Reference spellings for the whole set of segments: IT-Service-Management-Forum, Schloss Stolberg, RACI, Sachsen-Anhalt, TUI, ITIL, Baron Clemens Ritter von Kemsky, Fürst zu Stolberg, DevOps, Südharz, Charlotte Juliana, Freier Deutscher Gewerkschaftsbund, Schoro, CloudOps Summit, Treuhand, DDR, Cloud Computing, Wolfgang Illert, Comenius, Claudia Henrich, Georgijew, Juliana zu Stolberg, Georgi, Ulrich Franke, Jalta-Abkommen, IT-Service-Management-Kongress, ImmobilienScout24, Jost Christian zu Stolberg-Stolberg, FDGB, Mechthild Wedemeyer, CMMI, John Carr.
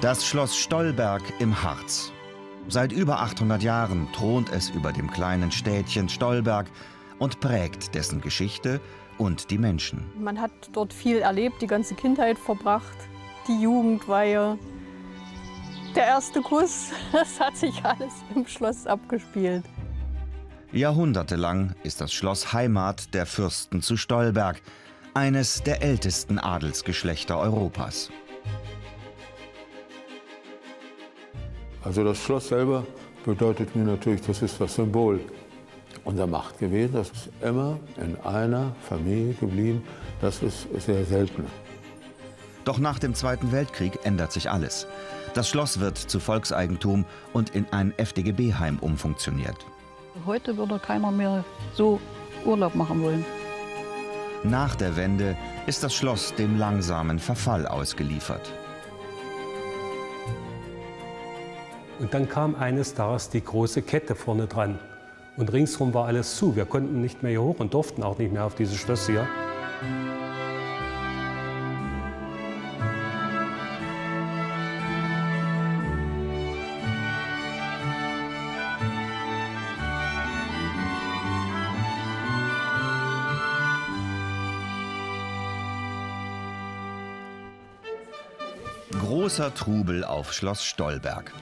Das Schloss Stolberg im Harz. Seit über 800 Jahren thront es über dem kleinen Städtchen Stolberg und prägt dessen Geschichte und die Menschen. Man hat dort viel erlebt, die ganze Kindheit verbracht, die Jugendweihe, der erste Kuss, das hat sich alles im Schloss abgespielt. Jahrhundertelang ist das Schloss Heimat der Fürsten zu Stolberg, eines der ältesten Adelsgeschlechter Europas. Also das Schloss selber bedeutet mir natürlich, das ist das Symbol unserer Macht gewesen. Das ist immer in einer Familie geblieben. Das ist sehr selten. Doch nach dem Zweiten Weltkrieg ändert sich alles. Das Schloss wird zu Volkseigentum und in ein FDGB-Heim umfunktioniert. Heute würde keiner mehr so Urlaub machen wollen. Nach der Wende ist das Schloss dem langsamen Verfall ausgeliefert. Und dann kam eines Tages die große Kette vorne dran. Und ringsherum war alles zu. Wir konnten nicht mehr hier hoch und durften auch nicht mehr auf dieses Schloss hier. Großer Trubel auf Schloss Stolberg.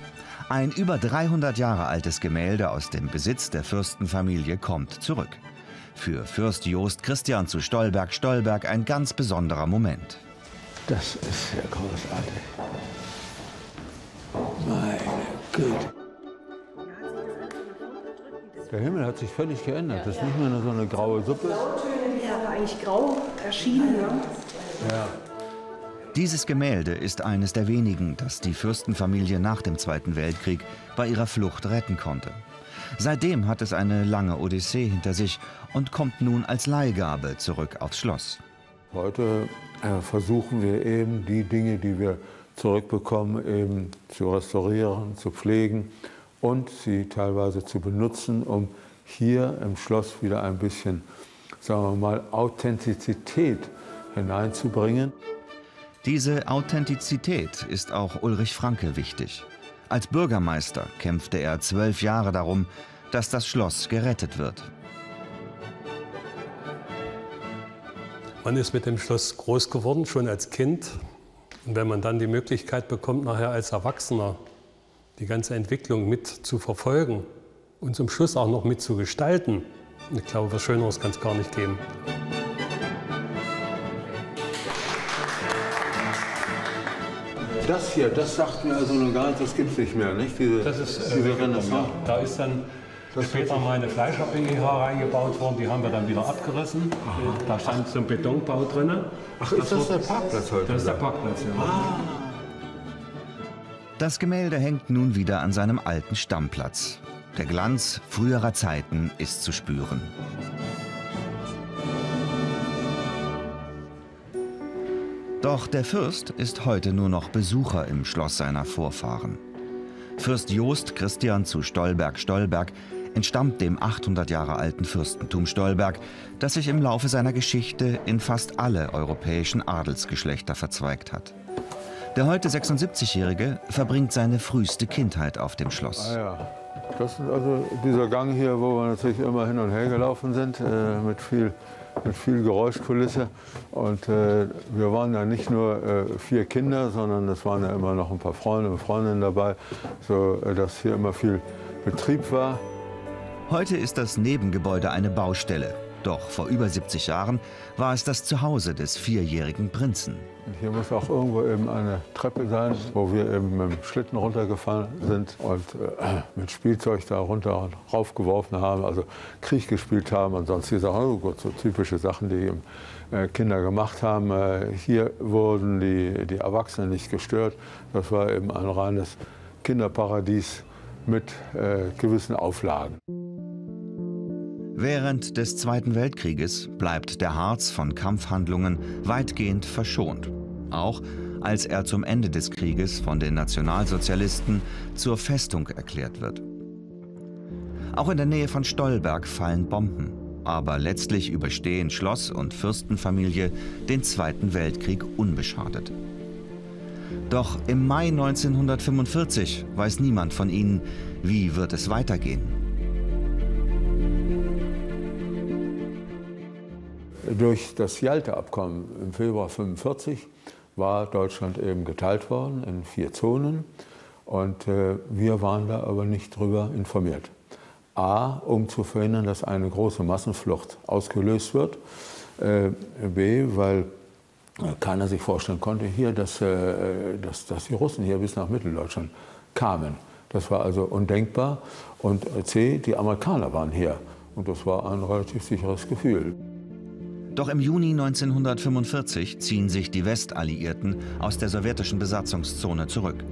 Ein über 300 Jahre altes Gemälde aus dem Besitz der Fürstenfamilie kommt zurück. Für Fürst Jost Christian zu Stolberg-Stolberg ein ganz besonderer Moment. Das ist ja großartig. Meine Güte. Der Himmel hat sich völlig geändert. Das ist nicht mehr nur so eine graue Suppe. Er war eigentlich grau erschienen. Ja. Dieses Gemälde ist eines der wenigen, das die Fürstenfamilie nach dem Zweiten Weltkrieg bei ihrer Flucht retten konnte. Seitdem hat es eine lange Odyssee hinter sich und kommt nun als Leihgabe zurück aufs Schloss. Heute versuchen wir eben, die Dinge, die wir zurückbekommen, eben zu restaurieren, zu pflegen und sie teilweise zu benutzen, um hier im Schloss wieder ein bisschen, sagen wir mal, Authentizität hineinzubringen. Diese Authentizität ist auch Ulrich Franke wichtig. Als Bürgermeister kämpfte er 12 Jahre darum, dass das Schloss gerettet wird. Man ist mit dem Schloss groß geworden, schon als Kind. Und wenn man dann die Möglichkeit bekommt, nachher als Erwachsener die ganze Entwicklung mit zu verfolgen und zum Schluss auch noch mit zu gestalten, ich glaube, was Schöneres kann es gar nicht geben. Das hier, das sagt mir also noch gar nicht, das gibt es nicht mehr, nicht? Diese Ränder. Da ist dann später mal eine Fleischer-PGH reingebaut worden, die haben wir dann wieder abgerissen. Aha. Da stand so ein Betonbau drin. Ach, ist das der Parkplatz heute? Das ist der Parkplatz, ja. Ah. Das Gemälde hängt nun wieder an seinem alten Stammplatz. Der Glanz früherer Zeiten ist zu spüren. Doch der Fürst ist heute nur noch Besucher im Schloss seiner Vorfahren. Fürst Jost Christian zu Stolberg-Stolberg entstammt dem 800 Jahre alten Fürstentum Stolberg, das sich im Laufe seiner Geschichte in fast alle europäischen Adelsgeschlechter verzweigt hat. Der heute 76-Jährige verbringt seine früheste Kindheit auf dem Schloss. Ah ja. Das ist also dieser Gang hier, wo wir natürlich immer hin und her gelaufen sind, mit viel Geräuschkulisse. Und wir waren ja nicht nur 4 Kinder, sondern es waren ja immer noch ein paar Freunde und Freundinnen dabei, sodass hier immer viel Betrieb war. Heute ist das Nebengebäude eine Baustelle. Doch vor über 70 Jahren war es das Zuhause des 4-jährigen Prinzen. Hier muss auch irgendwo eben eine Treppe sein, wo wir eben mit dem Schlitten runtergefahren sind und mit Spielzeug da runter raufgeworfen haben, also Krieg gespielt haben und sonstige Sachen. Oh Gott, so typische Sachen, die eben Kinder gemacht haben. Hier wurden die Erwachsenen nicht gestört. Das war eben ein reines Kinderparadies mit gewissen Auflagen. Während des Zweiten Weltkrieges bleibt der Harz von Kampfhandlungen weitgehend verschont. Auch als er zum Ende des Krieges von den Nationalsozialisten zur Festung erklärt wird. Auch in der Nähe von Stolberg fallen Bomben. Aber letztlich überstehen Schloss und Fürstenfamilie den Zweiten Weltkrieg unbeschadet. Doch im Mai 1945 weiß niemand von ihnen, wie wird es weitergehen. Durch das Jalta-Abkommen im Februar 1945 war Deutschland eben geteilt worden in 4 Zonen. Und wir waren da aber nicht drüber informiert. A, um zu verhindern, dass eine große Massenflucht ausgelöst wird. B, weil keiner sich vorstellen konnte, hier, dass die Russen hier bis nach Mitteldeutschland kamen. Das war also undenkbar. Und C, die Amerikaner waren hier. Und das war ein relativ sicheres Gefühl. Doch im Juni 1945 ziehen sich die Westalliierten aus der sowjetischen Besatzungszone zurück.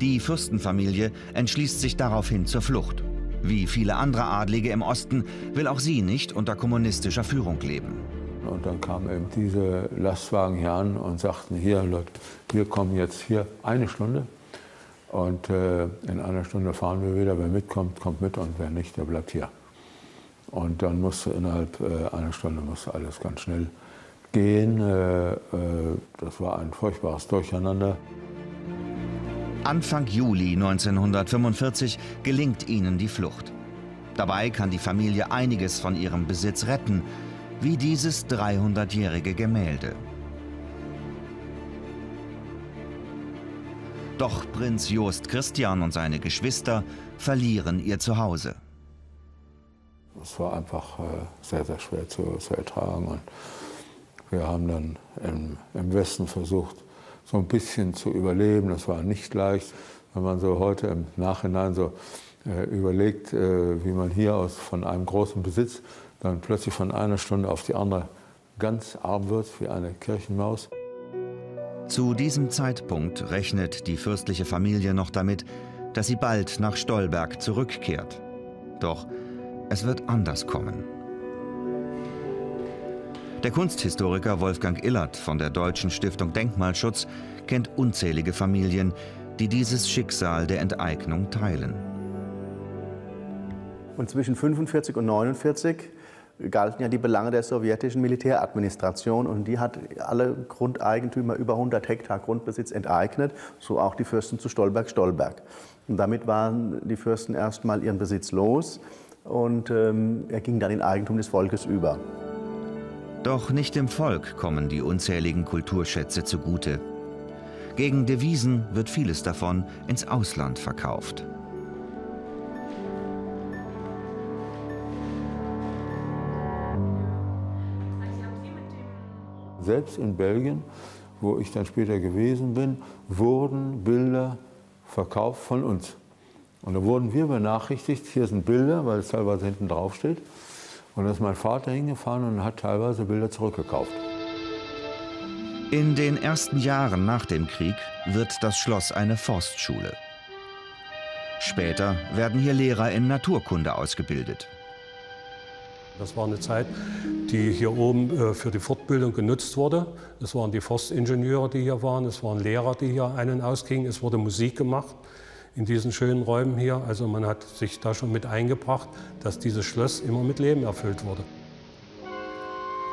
Die Fürstenfamilie entschließt sich daraufhin zur Flucht. Wie viele andere Adlige im Osten will auch sie nicht unter kommunistischer Führung leben. Und dann kamen eben diese Lastwagen hier an und sagten, hier Leute, wir kommen jetzt hier eine Stunde und in einer Stunde fahren wir wieder. Wer mitkommt, kommt mit und wer nicht, der bleibt hier. Und dann musste innerhalb einer Stunde musste alles ganz schnell gehen. Das war ein furchtbares Durcheinander. Anfang Juli 1945 gelingt ihnen die Flucht. Dabei kann die Familie einiges von ihrem Besitz retten, wie dieses 300-jährige Gemälde. Doch Prinz Jost Christian und seine Geschwister verlieren ihr Zuhause. Es war einfach sehr, sehr schwer zu ertragen. Und wir haben dann im Westen versucht, so ein bisschen zu überleben. Das war nicht leicht. Wenn man so heute im Nachhinein so überlegt, wie man hier aus von einem großen Besitz dann plötzlich von einer Stunde auf die andere ganz arm wird, wie eine Kirchenmaus. Zu diesem Zeitpunkt rechnet die fürstliche Familie noch damit, dass sie bald nach Stolberg zurückkehrt. Doch es wird anders kommen. Der Kunsthistoriker Wolfgang Illert von der Deutschen Stiftung Denkmalschutz kennt unzählige Familien, die dieses Schicksal der Enteignung teilen. Und zwischen 1945 und 1949 galten ja die Belange der sowjetischen Militäradministration. Und die hat alle Grundeigentümer über 100 Hektar Grundbesitz enteignet, so auch die Fürsten zu Stolberg-Stolberg. Und damit waren die Fürsten erstmal ihren Besitz los. Und er ging dann in Eigentum des Volkes über. Doch nicht dem Volk kommen die unzähligen Kulturschätze zugute. Gegen Devisen wird vieles davon ins Ausland verkauft. Selbst in Belgien, wo ich dann später gewesen bin, wurden Bilder verkauft von uns. Und da wurden wir benachrichtigt, hier sind Bilder, weil es teilweise hinten drauf steht. Und da ist mein Vater hingefahren und hat teilweise Bilder zurückgekauft. In den ersten Jahren nach dem Krieg wird das Schloss eine Forstschule. Später werden hier Lehrer in Naturkunde ausgebildet. Das war eine Zeit, die hier oben für die Fortbildung genutzt wurde. Es waren die Forstingenieure, die hier waren, es waren Lehrer, die hier ein- und ausgingen, es wurde Musik gemacht. In diesen schönen Räumen hier, also man hat sich da schon mit eingebracht, dass dieses Schloss immer mit Leben erfüllt wurde.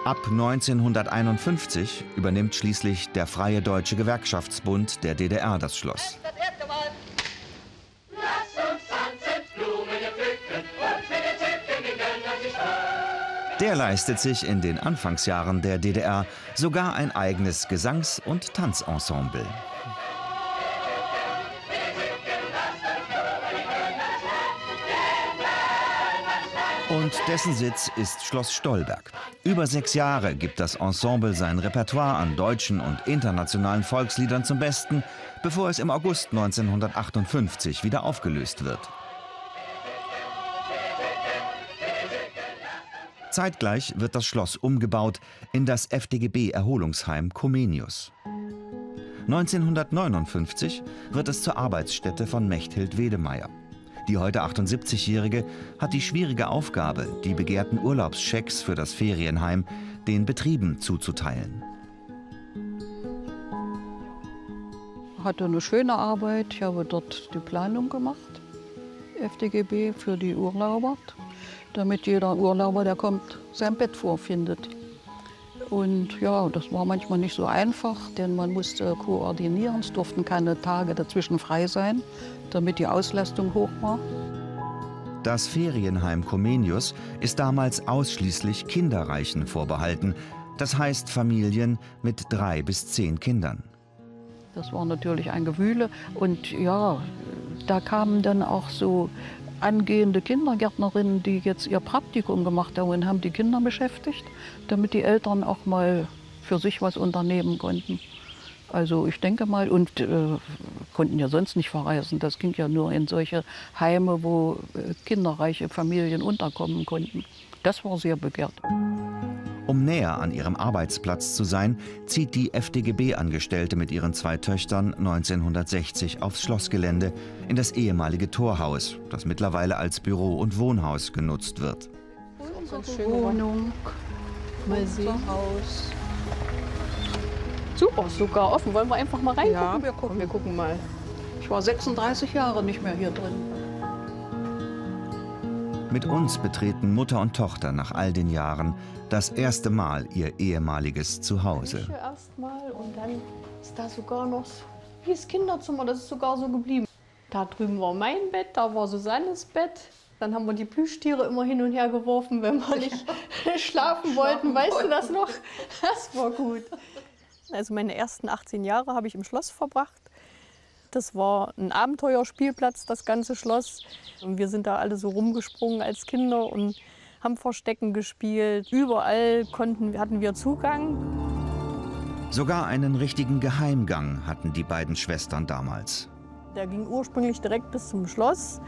Ab 1951 übernimmt schließlich der Freie Deutsche Gewerkschaftsbund der DDR das Schloss. Der leistet sich in den Anfangsjahren der DDR sogar ein eigenes Gesangs- und Tanzensemble. Und dessen Sitz ist Schloss Stolberg. Über 6 Jahre gibt das Ensemble sein Repertoire an deutschen und internationalen Volksliedern zum Besten, bevor es im August 1958 wieder aufgelöst wird. Zeitgleich wird das Schloss umgebaut in das FDGB-Erholungsheim Comenius. 1959 wird es zur Arbeitsstätte von Mechthild Wedemeyer. Die heute 78-Jährige hat die schwierige Aufgabe, die begehrten Urlaubschecks für das Ferienheim den Betrieben zuzuteilen. Ich hatte eine schöne Arbeit. Ich habe dort die Planung gemacht, FDGB für die Urlauber, damit jeder Urlauber, der kommt, sein Bett vorfindet. Und ja, das war manchmal nicht so einfach, denn man musste koordinieren. Es durften keine Tage dazwischen frei sein, damit die Auslastung hoch war. Das Ferienheim Comenius ist damals ausschließlich Kinderreichen vorbehalten. Das heißt Familien mit 3 bis 10 Kindern. Das war natürlich ein Gewühle. Und ja, da kamen dann auch so angehende Kindergärtnerinnen, die jetzt ihr Praktikum gemacht haben und haben die Kinder beschäftigt, damit die Eltern auch mal für sich was unternehmen konnten. Also ich denke mal, und konnten ja sonst nicht verreisen. Das ging ja nur in solche Heime, wo kinderreiche Familien unterkommen konnten. Das war sehr begehrt. Um näher an ihrem Arbeitsplatz zu sein, zieht die FDGB-Angestellte mit ihren 2 Töchtern 1960 aufs Schlossgelände, in das ehemalige Torhaus, das mittlerweile als Büro und Wohnhaus genutzt wird. Unsere Wohnung, unser Haus. Super, sogar offen. Wollen wir einfach mal reingucken? Ja, wir gucken mal. Ich war 36 Jahre nicht mehr hier drin. Mit uns betreten Mutter und Tochter nach all den Jahren das erste Mal ihr ehemaliges Zuhause. Erstmal und dann ist da sogar noch wie das Kinderzimmer, das ist sogar so geblieben. Da drüben war mein Bett, da war Susannes Bett. Dann haben wir die Plüschtiere immer hin und her geworfen, wenn wir nicht schlafen wollten. Weißt du das noch? Das war gut. Also meine ersten 18 Jahre habe ich im Schloss verbracht. Das war ein Abenteuerspielplatz, das ganze Schloss. Und wir sind da alle so rumgesprungen als Kinder und haben Verstecken gespielt. Überall hatten wir Zugang. Sogar einen richtigen Geheimgang hatten die beiden Schwestern damals. Der ging ursprünglich direkt bis zum Schloss.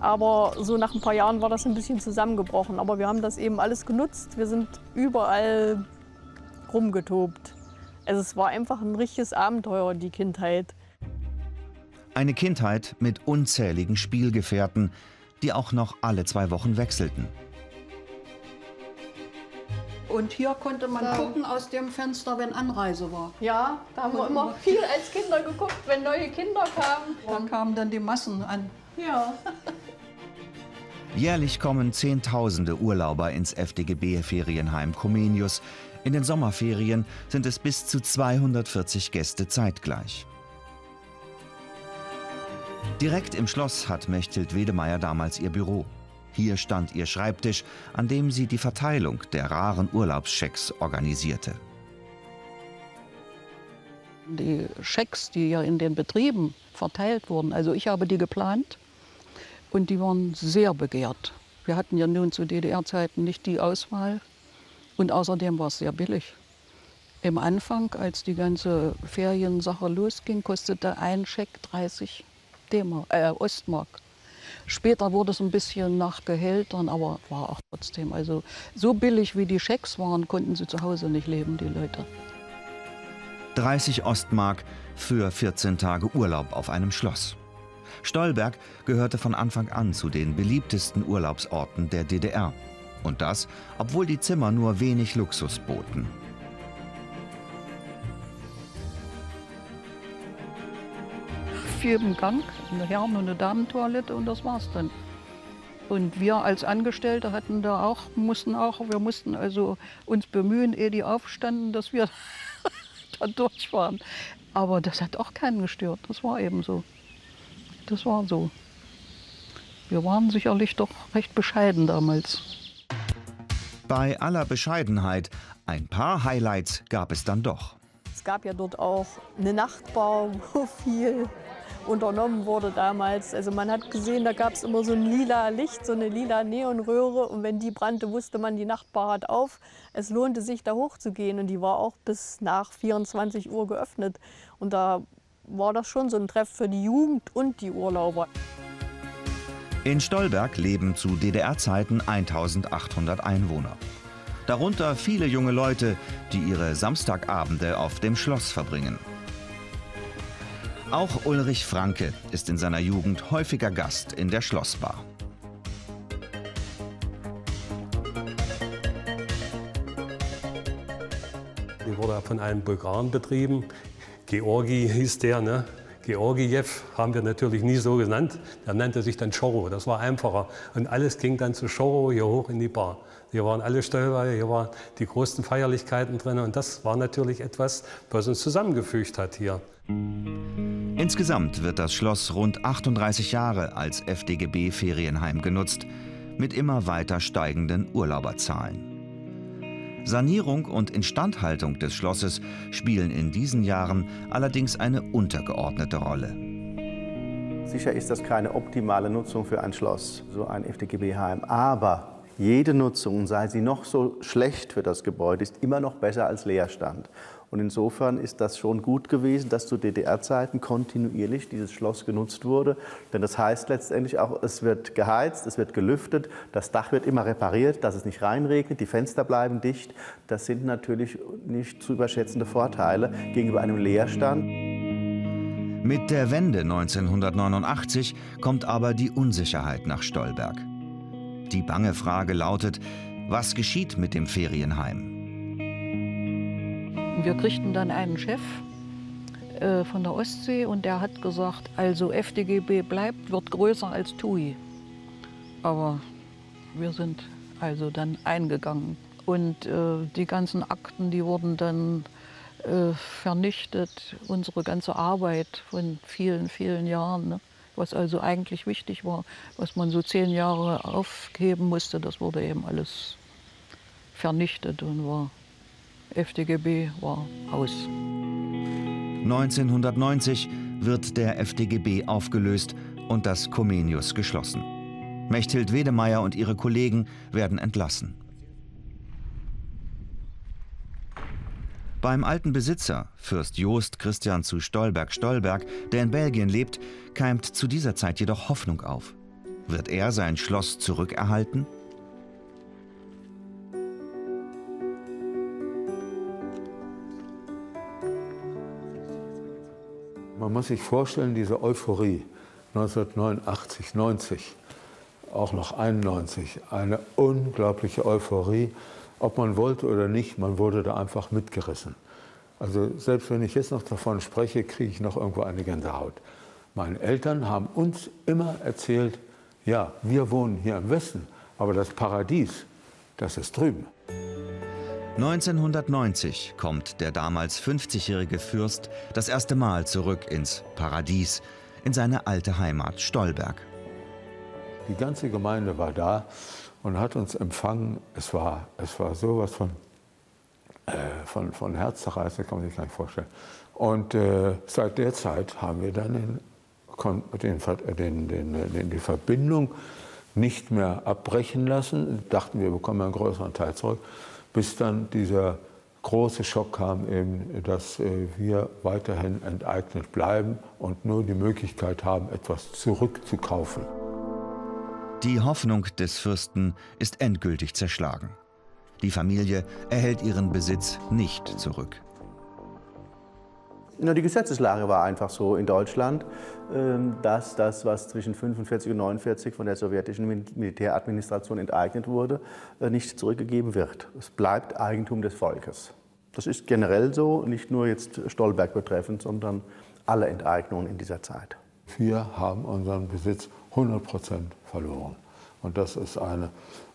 Aber so nach ein paar Jahren war das ein bisschen zusammengebrochen. Aber wir haben das eben alles genutzt. Wir sind überall rumgetobt. Also es war einfach ein richtiges Abenteuer, die Kindheit. Eine Kindheit mit unzähligen Spielgefährten, die auch noch alle 2 Wochen wechselten. Und hier konnte man gucken aus dem Fenster, wenn Anreise war. Ja, da haben wir immer viel als Kinder geguckt, wenn neue Kinder kamen. Da kamen dann die Massen an. Ja. Jährlich kommen Zehntausende Urlauber ins FDGB-Ferienheim Comenius. In den Sommerferien sind es bis zu 240 Gäste zeitgleich. Direkt im Schloss hat Mechthild Wedemeyer damals ihr Büro. Hier stand ihr Schreibtisch, an dem sie die Verteilung der raren Urlaubschecks organisierte. Die Schecks, die ja in den Betrieben verteilt wurden, also ich habe die geplant und die waren sehr begehrt. Wir hatten ja nun zu DDR-Zeiten nicht die Auswahl und außerdem war es sehr billig. Im Anfang, als die ganze Feriensache losging, kostete ein Scheck 30 Ostmark. Später wurde es ein bisschen nach Gehältern, aber war auch trotzdem. Also so billig wie die Schecks waren, konnten sie zu Hause nicht leben, die Leute. 30 Ostmark für 14 Tage Urlaub auf einem Schloss. Stolberg gehörte von Anfang an zu den beliebtesten Urlaubsorten der DDR. Und das, obwohl die Zimmer nur wenig Luxus boten. Jedem Gang, eine Herren- und eine Damentoilette und das war's dann. Und wir als Angestellte hatten da auch, wir mussten also uns bemühen, ehe die aufstanden, dass wir da durch waren. Aber das hat auch keinen gestört, das war eben so. Das war so. Wir waren sicherlich doch recht bescheiden damals. Bei aller Bescheidenheit, ein paar Highlights gab es dann doch. Es gab ja dort auch eine Nachtbar, wo viel unternommen wurde damals. Also man hat gesehen, da gab es immer so ein lila Licht, so eine lila Neonröhre. Und wenn die brannte, wusste man, die Nachtbar hat auf. Es lohnte sich, da hochzugehen. Und die war auch bis nach 24 Uhr geöffnet. Und da war das schon so ein Treff für die Jugend und die Urlauber. In Stolberg leben zu DDR-Zeiten 1800 Einwohner. Darunter viele junge Leute, die ihre Samstagabende auf dem Schloss verbringen. Auch Ulrich Franke ist in seiner Jugend häufiger Gast in der Schlossbar. Die wurde von einem Bulgaren betrieben. Georgi hieß der, ne? Georgijew haben wir natürlich nie so genannt, der nannte sich dann Schoro, das war einfacher. Und alles ging dann zu Schoro hier hoch in die Bar. Hier waren alle Stolberger, hier waren die großen Feierlichkeiten drin und das war natürlich etwas, was uns zusammengefügt hat hier. Insgesamt wird das Schloss rund 38 Jahre als FDGB-Ferienheim genutzt, mit immer weiter steigenden Urlauberzahlen. Sanierung und Instandhaltung des Schlosses spielen in diesen Jahren allerdings eine untergeordnete Rolle. Sicher ist das keine optimale Nutzung für ein Schloss, so ein FDGB-Heim. Aber jede Nutzung, sei sie noch so schlecht für das Gebäude, ist immer noch besser als Leerstand. Und insofern ist das schon gut gewesen, dass zu DDR-Zeiten kontinuierlich dieses Schloss genutzt wurde. Denn das heißt letztendlich auch, es wird geheizt, es wird gelüftet, das Dach wird immer repariert, dass es nicht reinregnet, die Fenster bleiben dicht. Das sind natürlich nicht zu überschätzende Vorteile gegenüber einem Leerstand. Mit der Wende 1989 kommt aber die Unsicherheit nach Stolberg. Die bange Frage lautet, was geschieht mit dem Ferienheim? Wir kriegten dann einen Chef von der Ostsee und der hat gesagt, also FDGB bleibt, wird größer als TUI. Aber wir sind also dann eingegangen. Und die ganzen Akten, die wurden dann vernichtet, unsere ganze Arbeit von vielen, vielen Jahren, ne? Was also eigentlich wichtig war, was man so 10 Jahre aufheben musste, das wurde eben alles vernichtet und war... FDGB war aus. 1990 wird der FDGB aufgelöst und das Comenius geschlossen. Mechthild Wedemeyer und ihre Kollegen werden entlassen. Beim alten Besitzer, Fürst Jost Christian zu Stolberg-Stolberg, der in Belgien lebt, keimt zu dieser Zeit jedoch Hoffnung auf. Wird er sein Schloss zurückerhalten? Man muss sich vorstellen, diese Euphorie 1989, 90, auch noch 91, eine unglaubliche Euphorie, ob man wollte oder nicht, man wurde da einfach mitgerissen. Also selbst wenn ich jetzt noch davon spreche, kriege ich noch irgendwo eine Gänsehaut. Meine Eltern haben uns immer erzählt, ja, wir wohnen hier im Westen, aber das Paradies, das ist drüben. 1990 kommt der damals 50-jährige Fürst das erste Mal zurück ins Paradies, in seine alte Heimat Stolberg. Die ganze Gemeinde war da und hat uns empfangen. Es war sowas von herzzerreißend, kann man sich gar nicht vorstellen. Und seit der Zeit haben wir dann die Verbindung nicht mehr abbrechen lassen. Dachten, wir bekommen einen größeren Teil zurück. Bis dann dieser große Schock kam, eben, dass wir weiterhin enteignet bleiben und nur die Möglichkeit haben, etwas zurückzukaufen. Die Hoffnung des Fürsten ist endgültig zerschlagen. Die Familie erhält ihren Besitz nicht zurück. Die Gesetzeslage war einfach so in Deutschland, dass das, was zwischen 1945 und 1949 von der sowjetischen Militäradministration enteignet wurde, nicht zurückgegeben wird. Es bleibt Eigentum des Volkes. Das ist generell so, nicht nur jetzt Stolberg betreffend, sondern alle Enteignungen in dieser Zeit. Wir haben unseren Besitz 100% verloren. Und das ist ein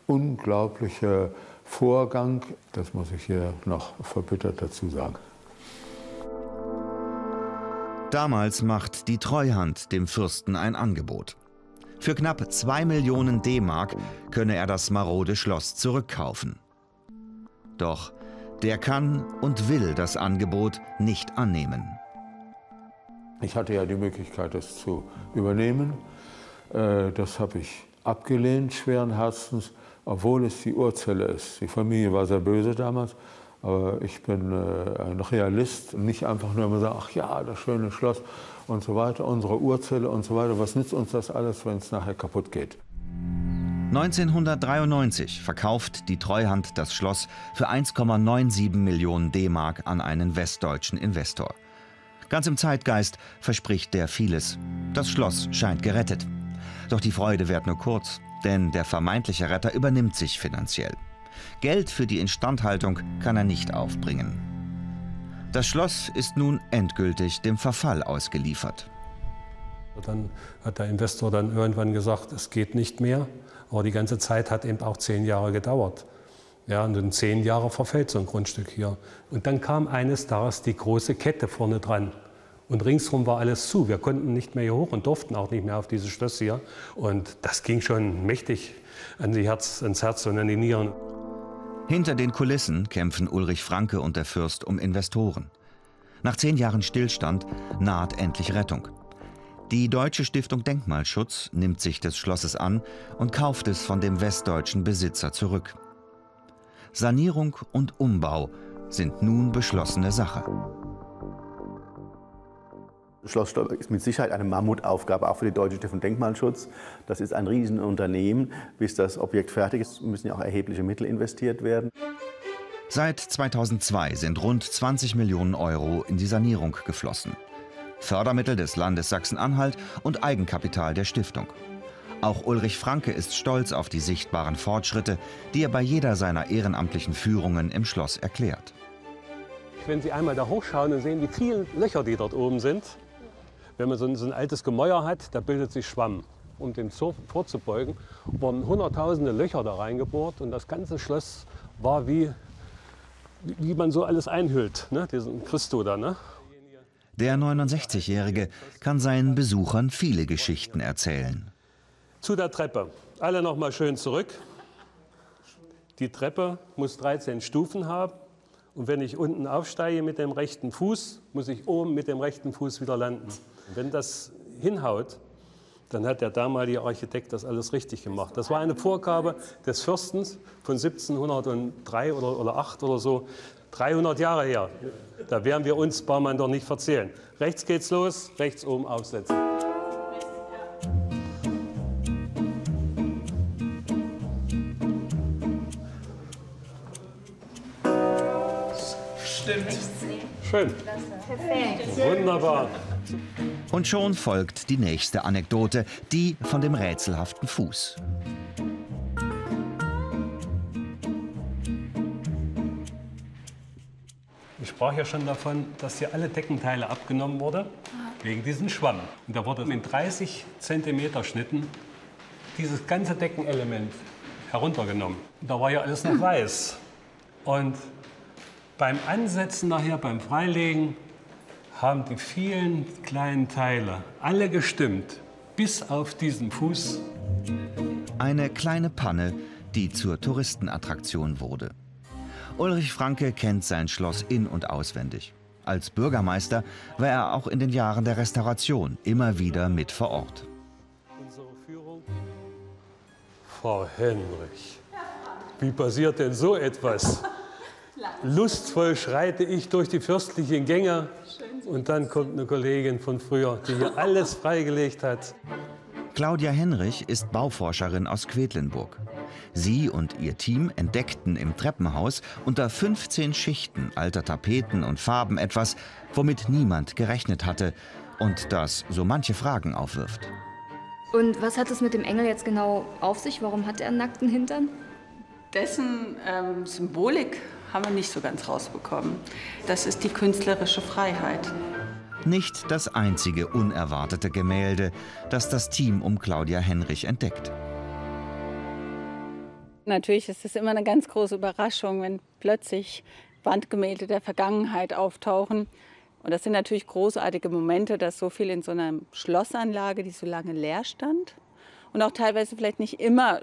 unglaublicher Vorgang, das muss ich hier noch verbittert dazu sagen. Damals macht die Treuhand dem Fürsten ein Angebot. Für knapp 2 Millionen D-Mark könne er das marode Schloss zurückkaufen. Doch der kann und will das Angebot nicht annehmen. Ich hatte ja die Möglichkeit, das zu übernehmen. Das habe ich abgelehnt, schweren Herzens, obwohl es die Urzelle ist. Die Familie war sehr böse damals. Aber ich bin ein Realist, nicht einfach nur immer sagen, ach ja, das schöne Schloss und so weiter, unsere Urzelle und so weiter. Was nützt uns das alles, wenn es nachher kaputt geht? 1993 verkauft die Treuhand das Schloss für 1,97 Millionen D-Mark an einen westdeutschen Investor. Ganz im Zeitgeist verspricht der vieles. Das Schloss scheint gerettet. Doch die Freude währt nur kurz, denn der vermeintliche Retter übernimmt sich finanziell. Geld für die Instandhaltung kann er nicht aufbringen. Das Schloss ist nun endgültig dem Verfall ausgeliefert. Dann hat der Investor dann irgendwann gesagt, es geht nicht mehr. Aber die ganze Zeit hat eben auch 10 Jahre gedauert. Ja, und in 10 Jahren verfällt so ein Grundstück hier. Und dann kam eines Tages die große Kette vorne dran. Und ringsherum war alles zu. Wir konnten nicht mehr hier hoch und durften auch nicht mehr auf dieses Schloss hier. Und das ging schon mächtig ans Herz und an die Nieren. Hinter den Kulissen kämpfen Ulrich Franke und der Fürst um Investoren. Nach 10 Jahren Stillstand naht endlich Rettung. Die Deutsche Stiftung Denkmalschutz nimmt sich des Schlosses an und kauft es von dem westdeutschen Besitzer zurück. Sanierung und Umbau sind nun beschlossene Sache. Schloss Stolberg ist mit Sicherheit eine Mammutaufgabe, auch für die Deutsche Stiftung Denkmalschutz. Das ist ein Riesenunternehmen. Bis das Objekt fertig ist, müssen ja auch erhebliche Mittel investiert werden. Seit 2002 sind rund 20 Millionen Euro in die Sanierung geflossen. Fördermittel des Landes Sachsen-Anhalt und Eigenkapital der Stiftung. Auch Ulrich Franke ist stolz auf die sichtbaren Fortschritte, die er bei jeder seiner ehrenamtlichen Führungen im Schloss erklärt. Wenn Sie einmal da hochschauen und sehen, wie viele Löcher, die dort oben sind, wenn man so ein altes Gemäuer hat, da bildet sich Schwamm. Um dem vorzubeugen, wurden hunderttausende Löcher da reingebohrt und das ganze Schloss war wie man so alles einhüllt, ne? Diesen Christo da, ne? Der 69-Jährige kann seinen Besuchern viele Geschichten erzählen. Zu der Treppe. Alle noch mal schön zurück. Die Treppe muss 13 Stufen haben. Und wenn ich unten aufsteige mit dem rechten Fuß, muss ich oben mit dem rechten Fuß wieder landen. Wenn das hinhaut, dann hat der damalige Architekt das alles richtig gemacht. Das war eine Vorgabe des Fürsten von 1703 oder 8 oder so, 300 Jahre her. Da werden wir uns Barmann doch nicht verzählen. Rechts geht's los, rechts oben aufsetzen. Schön. Perfekt. Wunderbar. Und schon folgt die nächste Anekdote, die von dem rätselhaften Fuß. Ich sprach ja schon davon, dass hier alle Deckenteile abgenommen wurden wegen diesem Schwamm. Und da wurde in 30 cm Schnitten dieses ganze Deckenelement heruntergenommen. Und da war ja alles noch weiß. Und beim Ansetzen nachher, beim Freilegen, haben die vielen kleinen Teile alle gestimmt, bis auf diesen Fuß. Eine kleine Panne, die zur Touristenattraktion wurde. Ulrich Franke kennt sein Schloss in- und auswendig. Als Bürgermeister war er auch in den Jahren der Restauration immer wieder mit vor Ort. Unsere Führung. Frau Henrich, wie passiert denn so etwas? Lustvoll schreite ich durch die fürstlichen Gänge und dann kommt eine Kollegin von früher, die hier alles freigelegt hat. Claudia Henrich ist Bauforscherin aus Quedlinburg. Sie und ihr Team entdeckten im Treppenhaus unter 15 Schichten alter Tapeten und Farben etwas, womit niemand gerechnet hatte und das so manche Fragen aufwirft. Und was hat es mit dem Engel jetzt genau auf sich? Warum hat er einen nackten Hintern? Dessen Symbolik haben wir nicht so ganz rausbekommen. Das ist die künstlerische Freiheit. Nicht das einzige unerwartete Gemälde, das das Team um Claudia Henrich entdeckt. Natürlich ist es immer eine ganz große Überraschung, wenn plötzlich Wandgemälde der Vergangenheit auftauchen. Und das sind natürlich großartige Momente, dass so viel in so einer Schlossanlage, die so lange leer stand und auch teilweise vielleicht nicht immer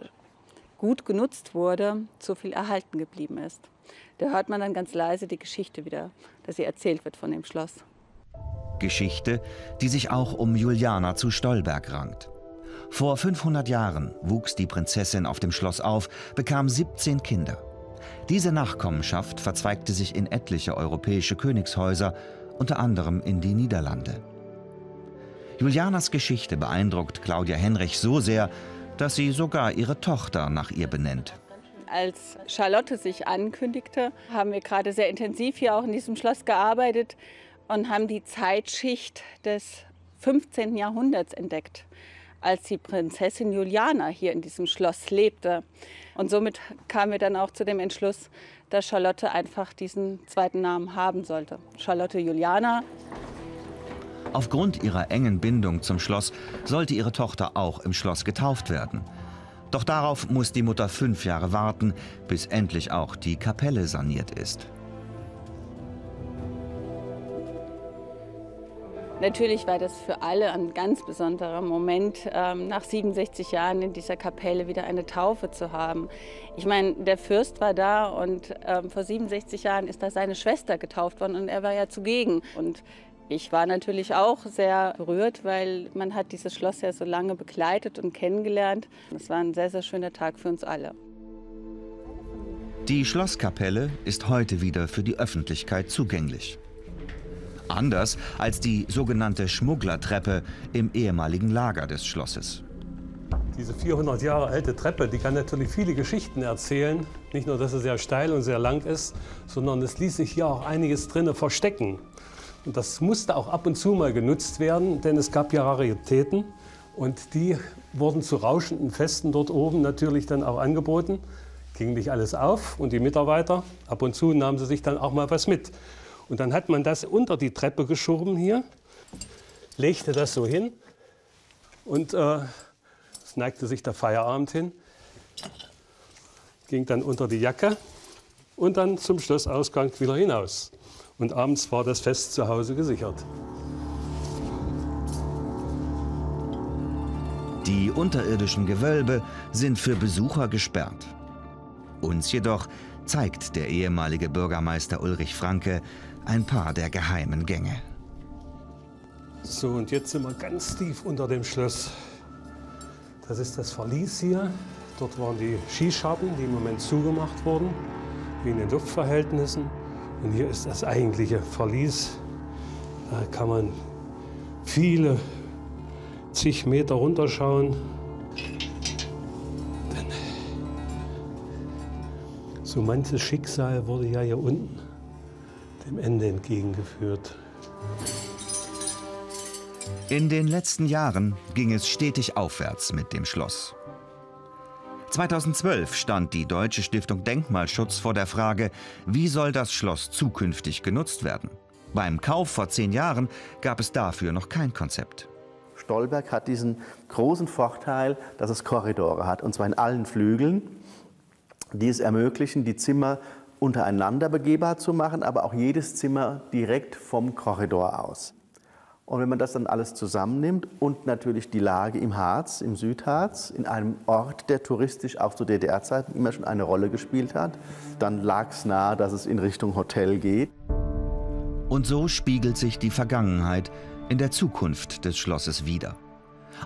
gut genutzt wurde, so viel erhalten geblieben ist. Da hört man dann ganz leise die Geschichte wieder, dass sie erzählt wird von dem Schloss. Geschichte, die sich auch um Juliana zu Stolberg rankt. Vor 500 Jahren wuchs die Prinzessin auf dem Schloss auf, bekam 17 Kinder. Diese Nachkommenschaft verzweigte sich in etliche europäische Königshäuser, unter anderem in die Niederlande. Julianas Geschichte beeindruckt Claudia Henrich so sehr, dass sie sogar ihre Tochter nach ihr benennt. Als Charlotte sich ankündigte, haben wir gerade sehr intensiv hier auch in diesem Schloss gearbeitet und haben die Zeitschicht des 15. Jahrhunderts entdeckt, als die Prinzessin Juliana hier in diesem Schloss lebte. Und somit kamen wir dann auch zu dem Entschluss, dass Charlotte einfach diesen zweiten Namen haben sollte. Charlotte Juliana. Aufgrund ihrer engen Bindung zum Schloss sollte ihre Tochter auch im Schloss getauft werden. Doch darauf muss die Mutter 5 Jahre warten, bis endlich auch die Kapelle saniert ist. Natürlich war das für alle ein ganz besonderer Moment, nach 67 Jahren in dieser Kapelle wieder eine Taufe zu haben. Ich meine, der Fürst war da und vor 67 Jahren ist da seine Schwester getauft worden und er war ja zugegen. Und ich war natürlich auch sehr berührt, weil man hat dieses Schloss ja so lange begleitet und kennengelernt. Es war ein sehr, sehr schöner Tag für uns alle. Die Schlosskapelle ist heute wieder für die Öffentlichkeit zugänglich. Anders als die sogenannte Schmugglertreppe im ehemaligen Lager des Schlosses. Diese 400 Jahre alte Treppe, die kann natürlich viele Geschichten erzählen. Nicht nur, dass sie sehr steil und sehr lang ist, sondern es ließ sich hier auch einiges drinnen verstecken. Und das musste auch ab und zu mal genutzt werden, denn es gab ja Raritäten. Und die wurden zu rauschenden Festen dort oben natürlich dann auch angeboten. Ging nicht alles auf und die Mitarbeiter, ab und zu nahmen sie sich dann auch mal was mit. Und dann hat man das unter die Treppe geschoben hier, legte das so hin und es neigte sich der Feierabend hin, ging dann unter die Jacke und dann zum Schlossausgang wieder hinaus. Und abends war das Fest zu Hause gesichert. Die unterirdischen Gewölbe sind für Besucher gesperrt. Uns jedoch zeigt der ehemalige Bürgermeister Ulrich Franke ein paar der geheimen Gänge. So, und jetzt sind wir ganz tief unter dem Schloss. Das ist das Verlies hier. Dort waren die Skischatten, die im Moment zugemacht wurden, wie in den Luftverhältnissen. Und hier ist das eigentliche Verlies. Da kann man viele zig Meter runterschauen. So manches Schicksal wurde ja hier unten dem Ende entgegengeführt. In den letzten Jahren ging es stetig aufwärts mit dem Schloss. 2012 stand die Deutsche Stiftung Denkmalschutz vor der Frage, wie soll das Schloss zukünftig genutzt werden? Beim Kauf vor 10 Jahren gab es dafür noch kein Konzept. Stolberg hat diesen großen Vorteil, dass es Korridore hat, und zwar in allen Flügeln, die es ermöglichen, die Zimmer untereinander begehbar zu machen, aber auch jedes Zimmer direkt vom Korridor aus. Und wenn man das dann alles zusammennimmt und natürlich die Lage im Harz, im Südharz, in einem Ort, der touristisch auch zu DDR-Zeiten immer schon eine Rolle gespielt hat, dann lag es nahe, dass es in Richtung Hotel geht. Und so spiegelt sich die Vergangenheit in der Zukunft des Schlosses wider.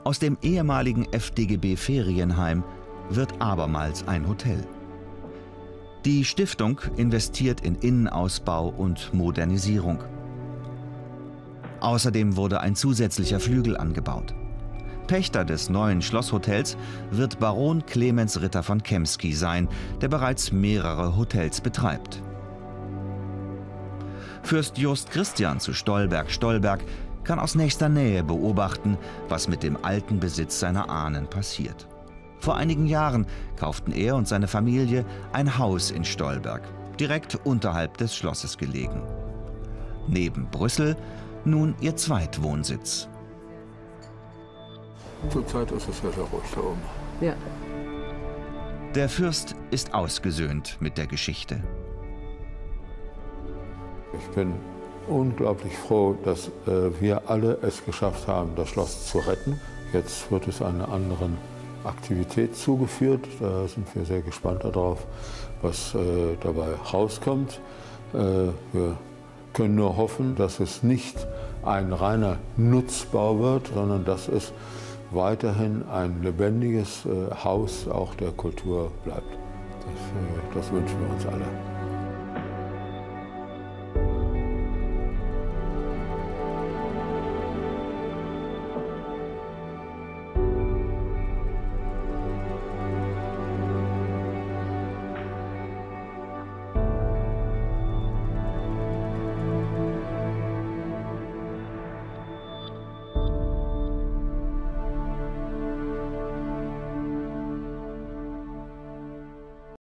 Aus dem ehemaligen FDGB-Ferienheim wird abermals ein Hotel. Die Stiftung investiert in Innenausbau und Modernisierung. Außerdem wurde ein zusätzlicher Flügel angebaut. Pächter des neuen Schlosshotels wird Baron Clemens Ritter von Kemsky sein, der bereits mehrere Hotels betreibt. Fürst Jost Christian zu Stolberg-Stolberg kann aus nächster Nähe beobachten, was mit dem alten Besitz seiner Ahnen passiert. Vor einigen Jahren kauften er und seine Familie ein Haus in Stolberg, direkt unterhalb des Schlosses gelegen. Neben Brüssel nun ihr Zweitwohnsitz. Zurzeit ist es ja sehr ruhig da oben. Ja. Der Fürst ist ausgesöhnt mit der Geschichte. Ich bin unglaublich froh, dass wir alle es geschafft haben, das Schloss zu retten. Jetzt wird es einer anderen Aktivität zugeführt. Da sind wir sehr gespannt darauf, was dabei rauskommt. Wir können nur hoffen, dass es nicht ein reiner Nutzbau wird, sondern dass es weiterhin ein lebendiges Haus auch der Kultur bleibt. Das wünschen wir uns alle.